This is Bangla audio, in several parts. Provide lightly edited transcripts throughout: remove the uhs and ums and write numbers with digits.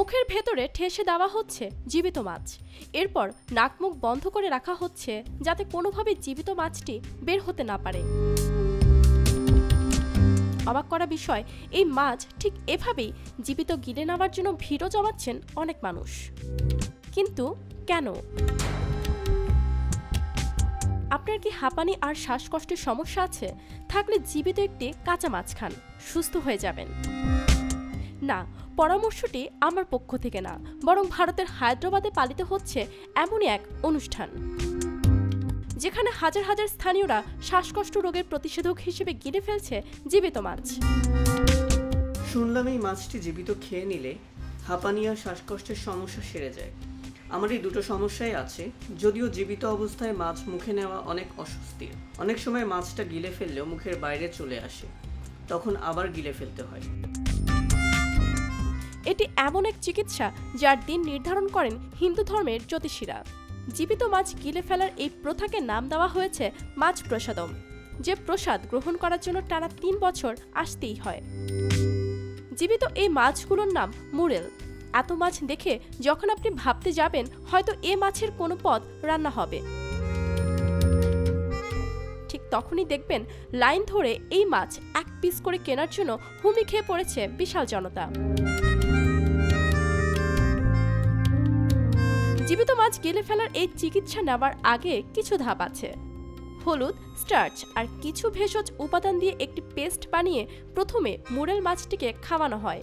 মুখের ভেতরে ঠেসে দেওয়া হচ্ছে জীবিত মাছ, এরপর নাক মুখ বন্ধ করে রাখা হচ্ছে যাতে কোনোভাবে জীবিত মাছটি বের হতে না পারে। অবাক করা বিষয়, এই মাছ ঠিক এভাবেই জীবিত গিলে নেওয়ার জন্য ভিড়ও জমাচ্ছেন অনেক মানুষ। কিন্তু কেন? আপনার কি হাঁপানি আর শ্বাসকষ্টের সমস্যা আছে? থাকলে জীবিত একটি কাঁচা মাছ খান, সুস্থ হয়ে যাবেন। না, পরামর্শটি আমার পক্ষ থেকে না, বরং ভারতের হায়দ্রাবাদে পালিত হচ্ছে এমনই এক অনুষ্ঠান, যেখানে হাজার হাজার স্থানীয়রা শ্বাসকষ্ট রোগের প্রতিষেধক হিসেবে গিলে ফেলছে জীবিত মাছ। শুনলাম এই মাছটি জীবিত খেয়ে নিলে হাঁপানি আর শ্বাসকষ্টের সমস্যা সেরে যায়। আমার এই দুটো সমস্যাই আছে, যদিও জীবিত অবস্থায় মাছ মুখে নেওয়া অনেক অস্বস্তির। অনেক সময় মাছটা গিলে ফেললেও মুখের বাইরে চলে আসে, তখন আবার গিলে ফেলতে হয়। এটি এমন এক চিকিৎসা যার দিন নির্ধারণ করেন হিন্দু ধর্মের জ্যোতিষীরা। জীবিত মাছ গিলে ফেলার এই প্রথাকে নাম দেওয়া হয়েছে মাছ প্রসাদম, যে প্রসাদ গ্রহণ করার জন্য টানা ৩ বছর আসতেই হয়। জীবিত এই মাছগুলোর নাম মুরেল। এত মাছ দেখে যখন আপনি ভাবতে যাবেন হয়তো এ মাছের কোনো পদ রান্না হবে, ঠিক তখনই দেখবেন লাইন ধরে এই মাছ এক পিস করে কেনার জন্য হুমড়ি খেয়ে পড়েছে বিশাল জনতা। জীবিত মাছ গিলে ফেলার এই চিকিৎসা নেওয়ার আগে কিছু ধাপ আছে। হলুদ, স্টার্চ আর কিছু ভেষজ উপাদান দিয়ে একটি পেস্ট বানিয়ে প্রথমে মুরেল মাছটিকে খাওয়ানো হয়।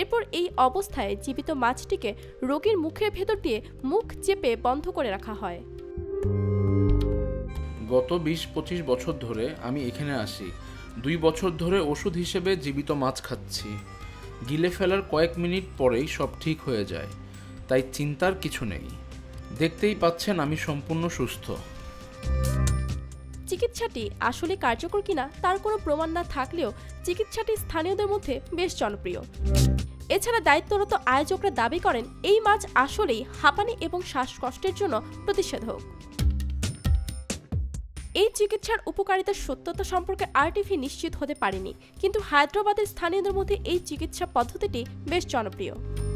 এরপর এই অবস্থায় জীবিত মাছটিকে রোগীর মুখের ভেতর দিয়ে মুখ চেপে বন্ধ করে রাখা হয়। গত ২০-২৫ বছর ধরে আমি এখানে আসি। ২ বছর ধরে ওষুধ হিসেবে জীবিত মাছ খাচ্ছি। গিলে ফেলার কয়েক মিনিট পরেই সব ঠিক হয়ে যায়, তাই চিন্তার কিছু নেই। দেখতেই পাচ্ছেন আমি সম্পূর্ণ সুস্থ। চিকিৎসাটি আসলে কার্যকর কিনা তার কোনো প্রমাণ না থাকলেও চিকিৎসাটি স্থানীয়দের মধ্যে বেশ জনপ্রিয়। এছাড়া দায়িত্বরত আয়োজকরা দাবি করেন এই মাছ আসলেই হাঁপানি এবং শ্বাসকষ্টের জন্য প্রতিষেধক। এই চিকিৎসার উপকারিতার সত্যতা সম্পর্কে আরটিভি নিশ্চিত হতে পারেনি, কিন্তু হায়দ্রাবাদের স্থানীয়দের মধ্যে এই চিকিৎসা পদ্ধতিটি বেশ জনপ্রিয়।